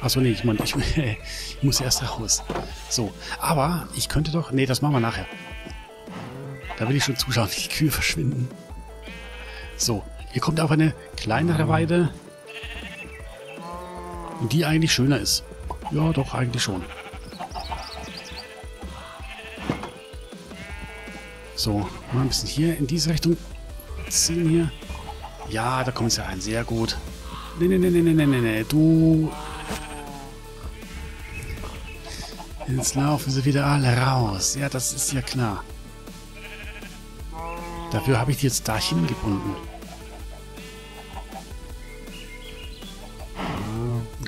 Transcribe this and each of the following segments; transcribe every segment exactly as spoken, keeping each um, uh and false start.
Achso, nee, ich meine, ich, ich muss erst raus. So, aber ich könnte doch... Nee, das machen wir nachher. Da will ich schon zuschauen, wie die Kühe verschwinden. So, hier kommt auch eine kleinere Weide. Die eigentlich schöner ist. Ja, doch, eigentlich schon. So, mal ein bisschen hier in diese Richtung ziehen hier. Ja, da kommt es ja rein. Sehr gut. Nee, nee, nee, nee, nee, nee, nee, du... Jetzt laufen sie wieder alle raus. Ja, das ist ja klar. Dafür habe ich die jetzt dahin gebunden.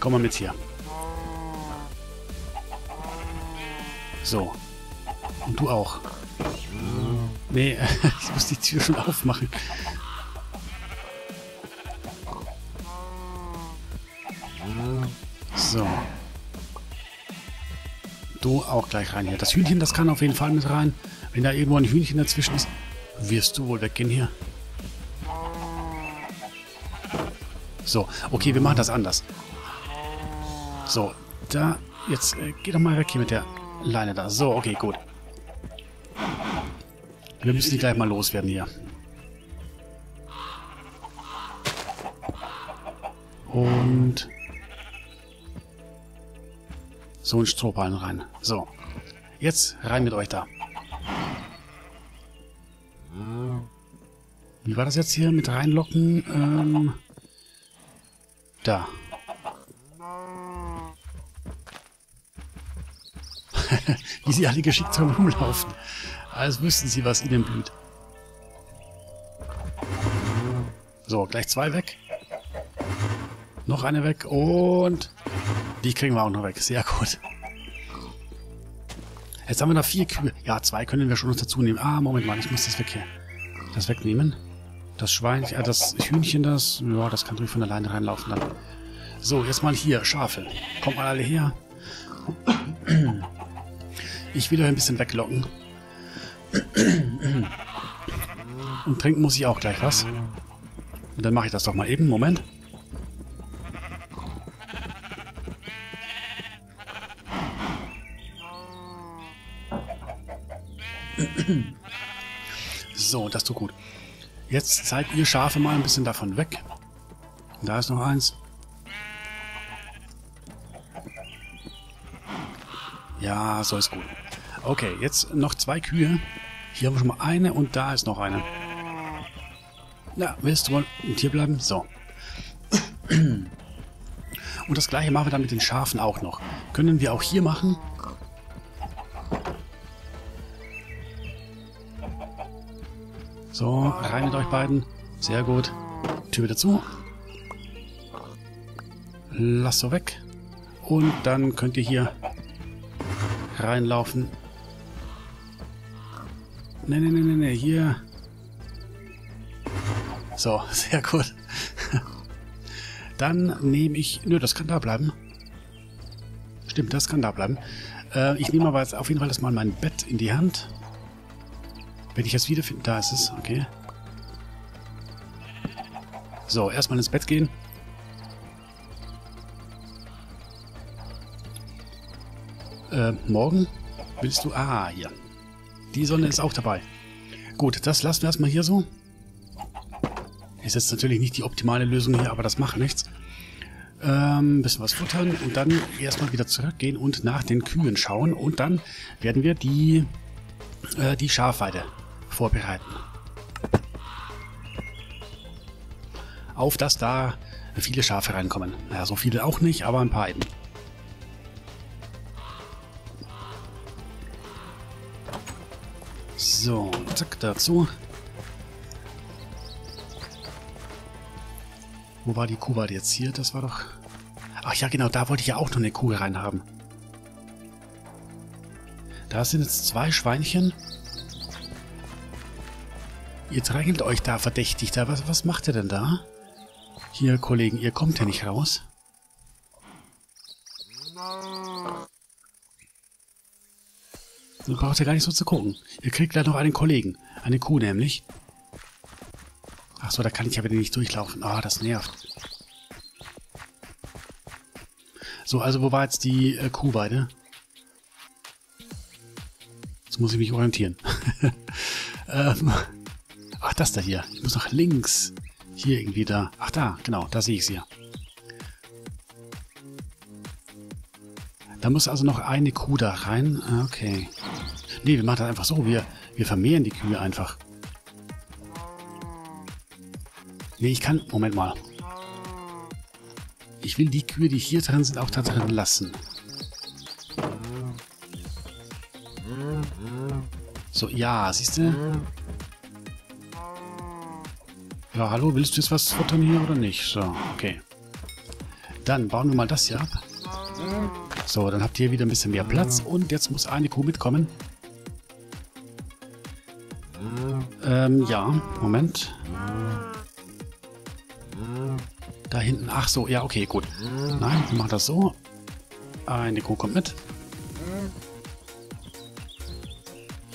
Komm mal mit hier. So. Und du auch. Nee, ich muss die Tür schon aufmachen. So. Du auch gleich rein hier. Das Hühnchen, das kann auf jeden Fall mit rein. Wenn da irgendwo ein Hühnchen dazwischen ist, wirst du wohl weggehen hier. So, okay, wir machen das anders. So, da, jetzt äh, geh doch mal weg hier mit der Leine da. So, okay, gut. Wir müssen die gleich mal loswerden hier. Und... so ein Strohballen rein. So. Jetzt rein mit euch da. Wie war das jetzt hier mit reinlocken? Ähm, da. Wie sie alle geschickt drum rumlaufen. Als wüssten sie, was ihnen blüht. So, gleich zwei weg. Noch eine weg und... die kriegen wir auch noch weg. Sehr gut. Jetzt haben wir noch vier Kühe. Ja, zwei können wir schon noch dazu nehmen. Ah, Moment mal, ich muss das weg hier. Das wegnehmen. Das Schwein, äh, das Hühnchen, das... ja, das kann durch von alleine reinlaufen dann. So, jetzt mal hier. Schafe. Kommt mal alle her. Ich will euch ein bisschen weglocken. Und trinken muss ich auch gleich was. Und dann mache ich das doch mal eben. Moment. So, das tut gut. Jetzt zeigt ihr Schafe mal ein bisschen davon weg. Da ist noch eins. Ja, so ist gut. Okay, jetzt noch zwei Kühe. Hier haben wir schon mal eine und da ist noch eine. Na, willst du wohl hier bleiben? So. Und das gleiche machen wir dann mit den Schafen auch noch. Können wir auch hier machen. So, rein mit euch beiden. Sehr gut. Tür wieder zu. Lass so weg. Und dann könnt ihr hier reinlaufen. Ne, ne, ne, ne, ne, hier. So, sehr gut. Dann nehme ich... nö, das kann da bleiben. Stimmt, das kann da bleiben. Äh, ich nehme aber jetzt auf jeden Fall das mal mein Bett in die Hand. Wenn ich es wiederfinde, da ist es, okay. So, erstmal ins Bett gehen. Äh, morgen willst du... ah, hier. Die Sonne ist auch dabei. Gut, das lassen wir erstmal hier so. Ist jetzt natürlich nicht die optimale Lösung hier, aber das macht nichts. Ähm, ein bisschen was futtern und dann erstmal wieder zurückgehen und nach den Kühen schauen. Und dann werden wir die... die Schafweide vorbereiten. Auf dass da viele Schafe reinkommen. Naja, so viele auch nicht, aber ein paar eben. So, zack, dazu. Wo war die Kuh? War die jetzt hier? Das war doch... ach ja, genau, da wollte ich ja auch noch eine Kuh reinhaben. Da sind jetzt zwei Schweinchen. Ihr drängelt euch da verdächtig. Da. Was, was macht ihr denn da? Hier, Kollegen, ihr kommt ja nicht raus. Dann braucht ihr gar nicht so zu gucken. Ihr kriegt gleich noch einen Kollegen. Eine Kuh nämlich. Ach so, da kann ich ja wieder nicht durchlaufen. Ah, das nervt. So, also wo war jetzt die äh, Kuhweide? Jetzt muss ich mich orientieren. ähm, ach, das da hier. Ich muss nach links. Hier irgendwie da. Ach da, genau, da sehe ich sie ja. Da muss also noch eine Kuh da rein. Okay. Nee, wir machen das einfach so. Wir, wir vermehren die Kühe einfach. Nee, ich kann... Moment mal. Ich will die Kühe, die hier drin sind, auch da drin lassen. So, ja, siehst du? Ja, hallo, willst du jetzt was futtern hier oder nicht? So, okay. Dann bauen wir mal das hier ab. So, dann habt ihr wieder ein bisschen mehr Platz. Und jetzt muss eine Kuh mitkommen. Ähm, ja, Moment. Da hinten. Ach so, ja, okay, gut. Nein, wir machen das so. Eine Kuh kommt mit.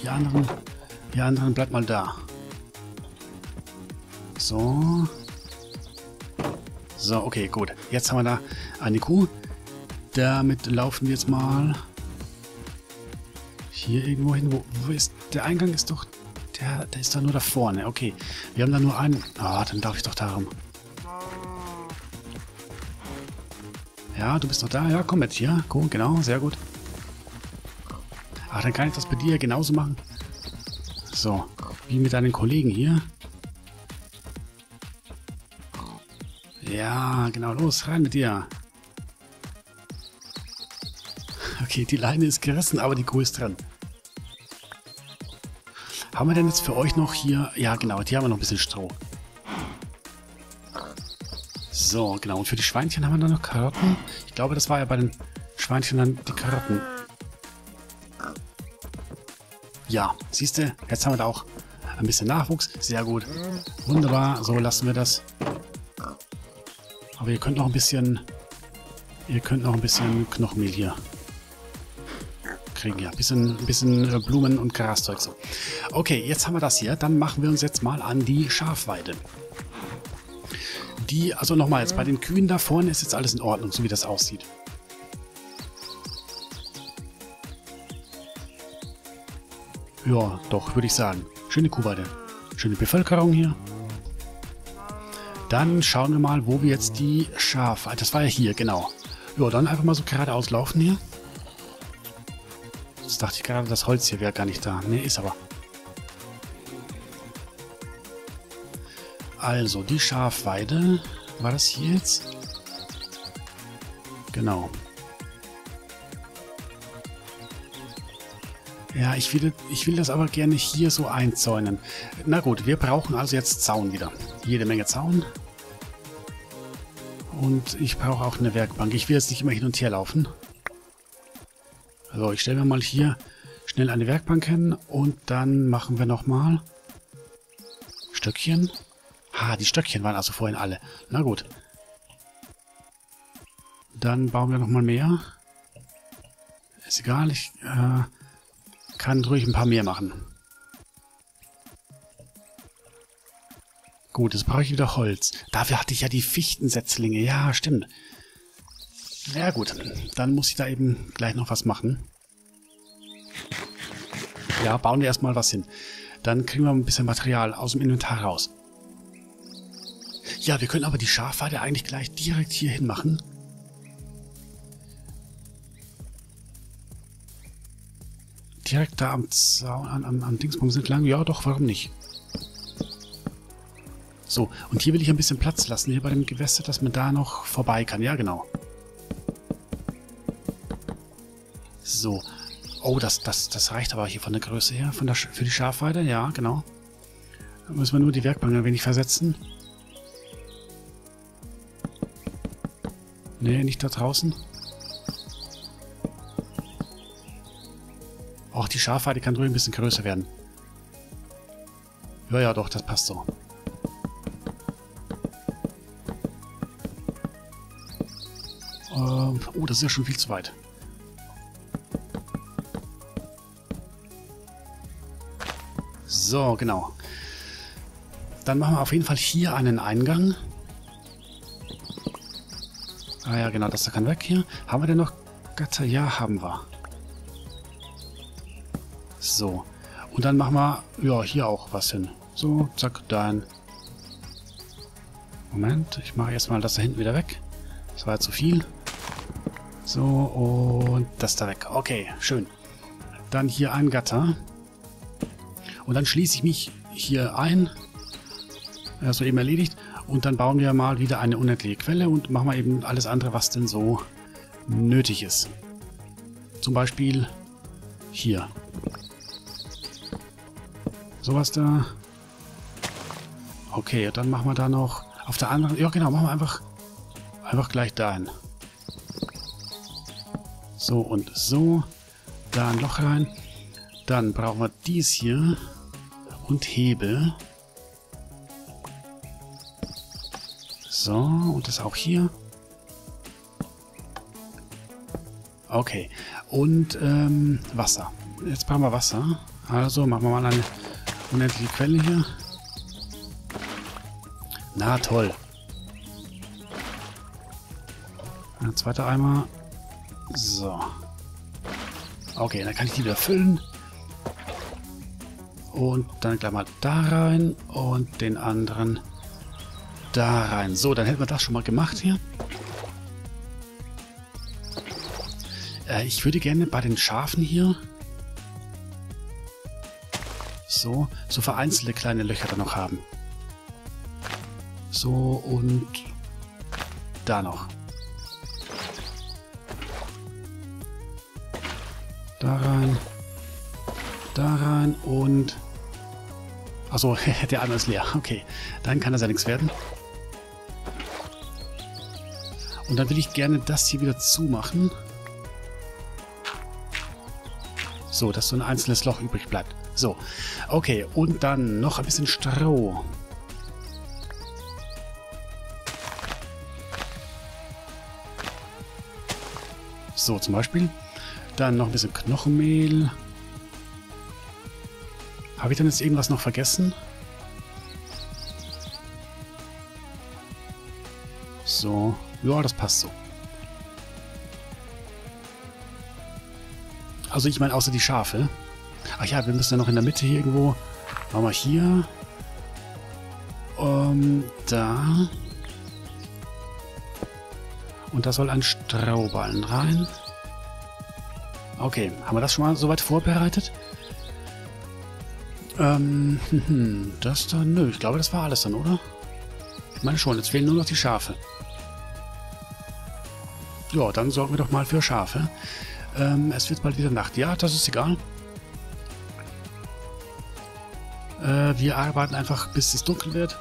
Die anderen, die anderen bleibt mal da. So. So, okay, gut. Jetzt haben wir da eine Kuh. Damit laufen wir jetzt mal hier irgendwo hin. Wo, wo ist der Eingang? Ist doch der, der ist da nur da vorne. Okay, wir haben da nur einen. Ah, dann darf ich doch darum. Ja, du bist noch da. Ja, komm jetzt hier. Cool, genau, sehr gut. Ach, dann kann ich das bei dir genauso machen. So, wie mit deinen Kollegen hier. Ja, genau, los, rein mit dir. Okay, die Leine ist gerissen, aber die Kuh ist dran. Haben wir denn jetzt für euch noch hier... Ja, genau, hier haben wir noch ein bisschen Stroh. So, genau. Und für die Schweinchen haben wir dann noch Karotten. Ich glaube, das war ja bei den Schweinchen dann die Karotten. Ja, siehst du, jetzt haben wir da auch ein bisschen Nachwuchs. Sehr gut. Wunderbar, so lassen wir das. Aber ihr könnt noch ein bisschen... Ihr könnt noch ein bisschen Knochenmehl hier kriegen. Ja, ein bisschen, bisschen Blumen und Graszeug so. Okay, jetzt haben wir das hier. Dann machen wir uns jetzt mal an die Schafweide. Die, also nochmal, jetzt bei den Kühen da vorne ist jetzt alles in Ordnung, so wie das aussieht. Ja, doch, würde ich sagen. Schöne Kuhweide. Schöne Bevölkerung hier. Dann schauen wir mal, wo wir jetzt die Schafe... Das war ja hier, genau. Ja, dann einfach mal so geradeaus laufen hier. Jetzt dachte ich gerade, das Holz hier wäre gar nicht da. Ne, ist aber... Also, die Schafweide. War das hier jetzt? Genau. Ja, ich will, ich will das aber gerne hier so einzäunen. Na gut, wir brauchen also jetzt Zaun wieder. Jede Menge Zaun. Und ich brauche auch eine Werkbank. Ich will jetzt nicht immer hin und her laufen. Also, ich stelle mir mal hier schnell eine Werkbank hin. Und dann machen wir nochmal Stöckchen. Ah, die Stöckchen waren also vorhin alle. Na gut. Dann bauen wir nochmal mehr. Ist egal, ich äh, kann ruhig ein paar mehr machen. Gut, jetzt brauche ich wieder Holz. Dafür hatte ich ja die Fichtensetzlinge. Ja, stimmt. Ja gut, dann muss ich da eben gleich noch was machen. Ja, bauen wir erstmal was hin. Dann kriegen wir ein bisschen Material aus dem Inventar raus. Ja, wir können aber die Schafweide eigentlich gleich direkt hier hin machen. Direkt da am Zaun, am, am, am Dingsbums entlang. Ja, doch, warum nicht? So, und hier will ich ein bisschen Platz lassen, hier bei dem Gewässer, dass man da noch vorbei kann. Ja, genau. So. Oh, das, das, das reicht aber hier von der Größe her, von der, für die Schafweide. Ja, genau. Da müssen wir nur die Werkbank ein wenig versetzen. Nee, nicht da draußen. Auch die Schafweide kann ruhig ein bisschen größer werden. Ja, ja, doch, das passt so. Ähm, oh, das ist ja schon viel zu weit. So, genau. Dann machen wir auf jeden Fall hier einen Eingang. Ah ja, genau, das da kann weg hier. Haben wir denn noch Gatter? Ja, haben wir. So. Und dann machen wir, ja, hier auch was hin. So, zack, dahin. Moment, ich mache erstmal das da hinten wieder weg. Das war ja zu viel. So, und das da weg. Okay, schön. Dann hier ein Gatter. Und dann schließe ich mich hier ein. Das war eben erledigt. Und dann bauen wir mal wieder eine unendliche Quelle und machen mal eben alles andere, was denn so nötig ist. Zum Beispiel hier. Sowas da. Okay, dann machen wir da noch auf der anderen... Ja genau, machen wir einfach, einfach gleich dahin. So und so. Da ein Loch rein. Dann brauchen wir dies hier. Und Hebel. So, und das auch hier. Okay. Und ähm, Wasser. Jetzt brauchen wir Wasser. Also machen wir mal eine unendliche Quelle hier. Na toll. Ein zweiter Eimer. So. Okay, dann kann ich die wieder füllen. Und dann gleich mal da rein. Und den anderen da rein. So, dann hätten wir das schon mal gemacht hier. Äh, ich würde gerne bei den Schafen hier so, so vereinzelte kleine Löcher da noch haben. So und da noch. Da rein. Da rein und... Achso, der Eimer ist leer. Okay, dann kann das ja nichts werden. Und dann will ich gerne das hier wieder zumachen. So, dass so ein einzelnes Loch übrig bleibt. So, okay. Und dann noch ein bisschen Stroh. So, zum Beispiel. Dann noch ein bisschen Knochenmehl. Habe ich denn jetzt irgendwas noch vergessen? So. Ja, das passt so. Also ich meine, außer die Schafe. Ach ja, wir müssen ja noch in der Mitte hier irgendwo... Machen wir hier. Um, da. Und da soll ein Strohballen rein. Okay, haben wir das schon mal soweit vorbereitet? Ähm, hm, das dann... Nö, ich glaube, das war alles dann, oder? Ich meine schon, jetzt fehlen nur noch die Schafe. Ja, dann sorgen wir doch mal für Schafe. Ähm, es wird bald wieder Nacht. Ja, das ist egal. Äh, wir arbeiten einfach, bis es dunkel wird.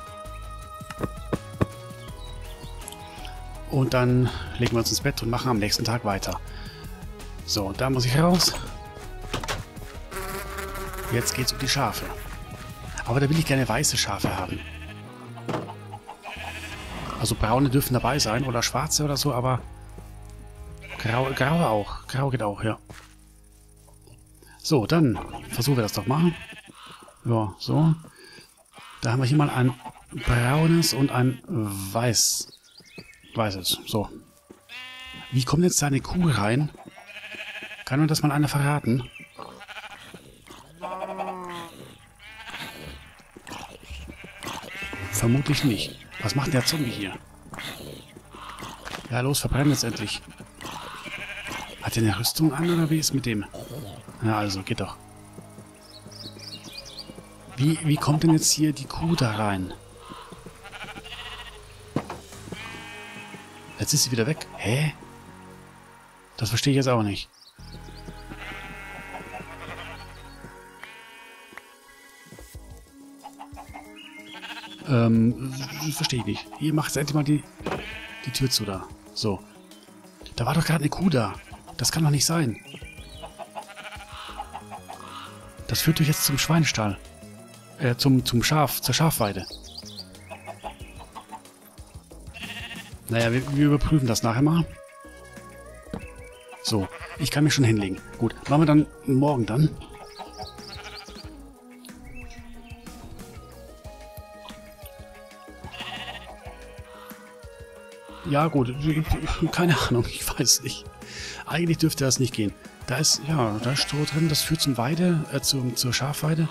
Und dann legen wir uns ins Bett und machen am nächsten Tag weiter. So, da muss ich raus. Jetzt geht's um die Schafe. Aber da will ich gerne weiße Schafe haben. Also braune dürfen dabei sein oder schwarze oder so, aber grau, grau auch. Grau geht auch, ja. So, dann versuchen wir das doch mal. Ja, so. Da haben wir hier mal ein braunes und ein weiß. Weißes, so. Wie kommt jetzt da eine Kuh rein? Kann mir das mal einer verraten? Vermutlich nicht. Was macht der Zombie hier? Ja, los, verbrenn jetzt endlich. Hat der eine Rüstung an oder wie ist mit dem? Na also, geht doch. Wie, wie kommt denn jetzt hier die Kuh da rein? Jetzt ist sie wieder weg. Hä? Das verstehe ich jetzt auch nicht. Ähm, verstehe ich nicht. Hier, macht jetzt endlich mal die, die Tür zu da. So. Da war doch gerade eine Kuh da. Das kann doch nicht sein. Das führt doch jetzt zum Schweinestall. Äh, zum, zum Schaf, zur Schafweide. Naja, wir, wir überprüfen das nachher mal. So, ich kann mich schon hinlegen. Gut, machen wir dann morgen dann. Ja, gut. Keine Ahnung, ich weiß nicht. Eigentlich dürfte das nicht gehen. Da ist, ja, da ist Stroh drin. Das führt zum Weide, äh, zum, zur Schafweide.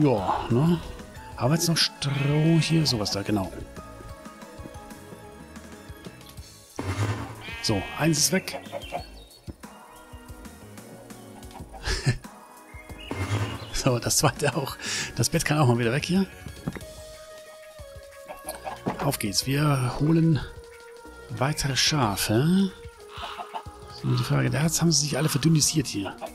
Ja, ne? Aber jetzt noch Stroh hier, sowas da, genau. So, eins ist weg. So, das zweite auch. Das Bett kann auch mal wieder weg hier. Auf geht's. Wir holen weitere Schafe. So, die Frage, da haben sie sich alle verdünnisiert hier.